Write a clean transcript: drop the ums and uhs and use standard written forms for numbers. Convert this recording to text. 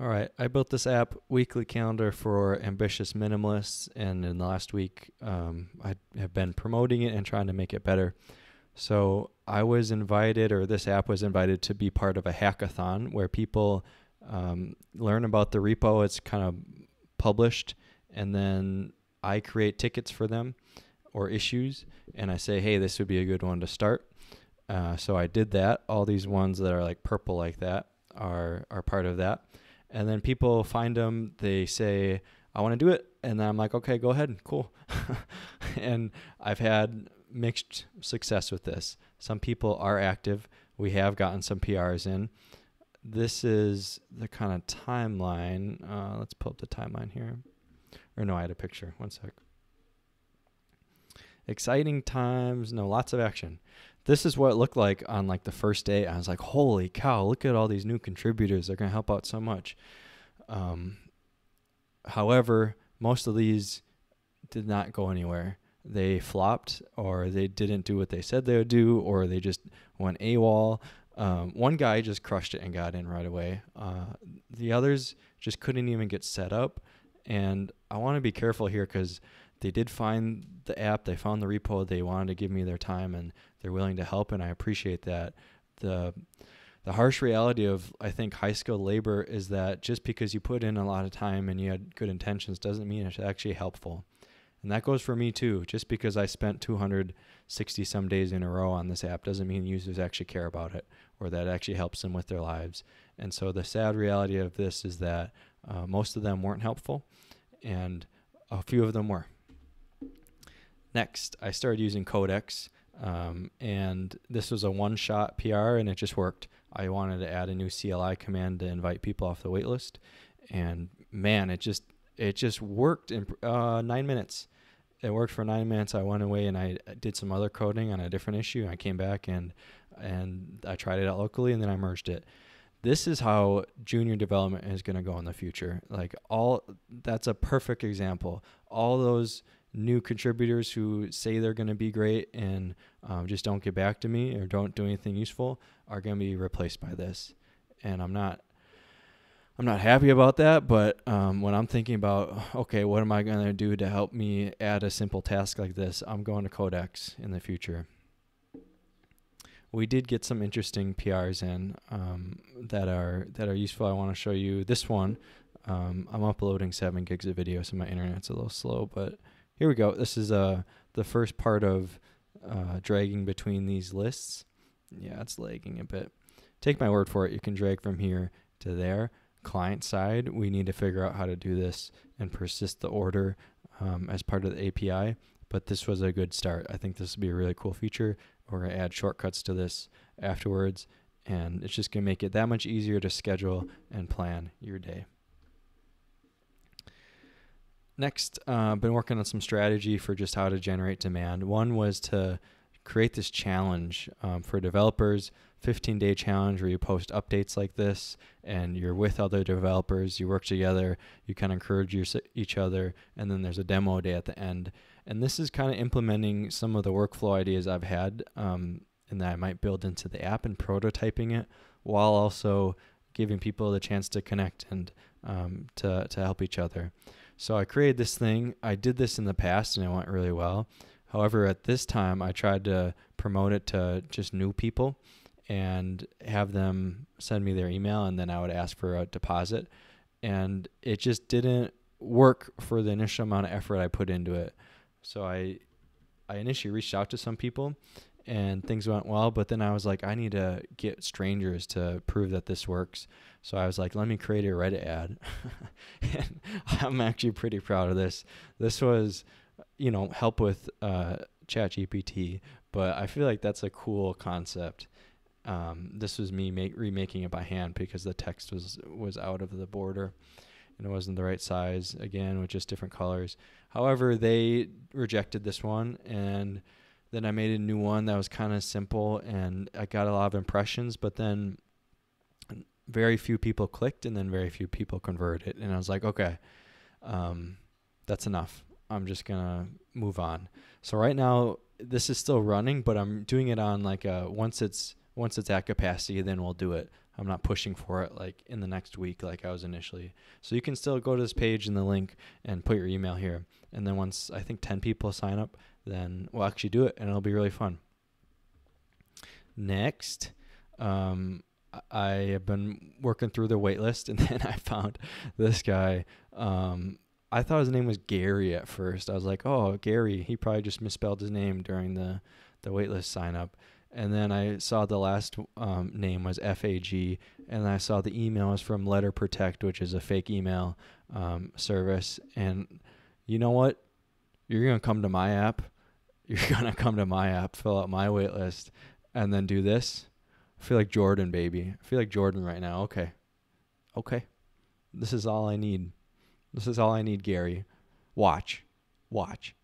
All right, I built this app, Weekly Calendar, for ambitious minimalists, and in the last week I have been promoting it and trying to make it better. So I was invited, or this app was invited, to be part of a hackathon where people learn about the repo. It's kind of published, and then I create tickets for them or issues, and I say, hey, this would be a good one to start. So I did that. All these ones that are like purple like that are part of that. And then people find them, they say, I want to do it. And then I'm like, okay, go ahead, cool. And I've had mixed success with this. Some people are active. We have gotten some PRs in. This is the kind of timeline. Let's pull up the timeline here. Or no, I had a picture, one sec. Exciting times, no, lots of action. This is what it looked like on like the first day. I was like, holy cow, look at all these new contributors. They're gonna help out so much. However, most of these did not go anywhere. They flopped, or they didn't do what they said they would do, or they just went AWOL. One guy just crushed it and got in right away. The others just couldn't even get set up. And I wanna be careful here, because they did find the app, they found the repo, they wanted to give me their time, and they're willing to help, and I appreciate that. The harsh reality of, I think, high-skilled labor is that just because you put in a lot of time and you had good intentions doesn't mean it's actually helpful. And that goes for me too. Just because I spent 260 some days in a row on this app doesn't mean users actually care about it, or that it actually helps them with their lives. And so the sad reality of this is that most of them weren't helpful, and a few of them were. Next, I started using Codex, and this was a one-shot PR, and it just worked. I wanted to add a new CLI command to invite people off the waitlist, and man, it just worked in 9 minutes. It worked for 9 minutes. I went away and I did some other coding on a different issue. And I came back and I tried it out locally, and then I merged it. This is how junior development is going to go in the future. Like that's a perfect example. All those new contributors who say they're going to be great and just don't get back to me or don't do anything useful are going to be replaced by this. And I'm not happy about that, but when I'm thinking about, okay, what am I going to do to help me add a simple task like this, I'm going to Codex in the future. We did get some interesting PRs in that are useful. I want to show you this one. I'm uploading 7 gigs of video, so my internet's a little slow, but here we go. This is the first part of dragging between these lists. Yeah, it's lagging a bit. Take my word for it. You can drag from here to there. Client side, we need to figure out how to do this and persist the order as part of the API. But this was a good start. I think this would be a really cool feature. We're going to add shortcuts to this afterwards, and it's just going to make it that much easier to schedule and plan your day. Next, I've been working on some strategy for just how to generate demand. One was to create this challenge for developers, 15-day challenge where you post updates like this and you're with other developers, you work together, you kind of encourage each other, and then there's a demo day at the end. And this is kind of implementing some of the workflow ideas I've had and that I might build into the app and prototyping it, while also giving people the chance to connect and to help each other. So I created this thing. I did this in the past and it went really well. However, at this time, I tried to promote it to just new people and have them send me their email, and then I would ask for a deposit. And it just didn't work for the initial amount of effort I put into it. So I initially reached out to some people and things went well, but then I was like, I need to get strangers to prove that this works. So I was like, let me create a Reddit ad. And I'm actually pretty proud of this. This was, you know, help with ChatGPT, but I feel like that's a cool concept. This was me remaking it by hand because the text was out of the border and it wasn't the right size, again, with just different colors. However, they rejected this one, and then I made a new one that was kind of simple, and I got a lot of impressions, but then very few people clicked and then very few people converted. And I was like, okay, that's enough. I'm just gonna move on. So right now this is still running, but I'm doing it on like once it's at capacity, then we'll do it. I'm not pushing for it like in the next week like I was initially. So you can still go to this page in the link and put your email here. And then once I think 10 people sign up, then we'll actually do it and it'll be really fun. Next, I have been working through the wait list, and then I found this guy. I thought his name was Gary at first. I was like, oh, Gary, he probably just misspelled his name during the waitlist sign up. And then I saw the last name was FAG, and I saw the email was from Letter Protect, which is a fake email service. And you know what? You're going to come to my app. You're going to come to my app, fill out my waitlist, and then do this. I feel like Jordan, baby. I feel like Jordan right now. Okay. Okay. This is all I need. This is all I need, Gary. Watch. Watch.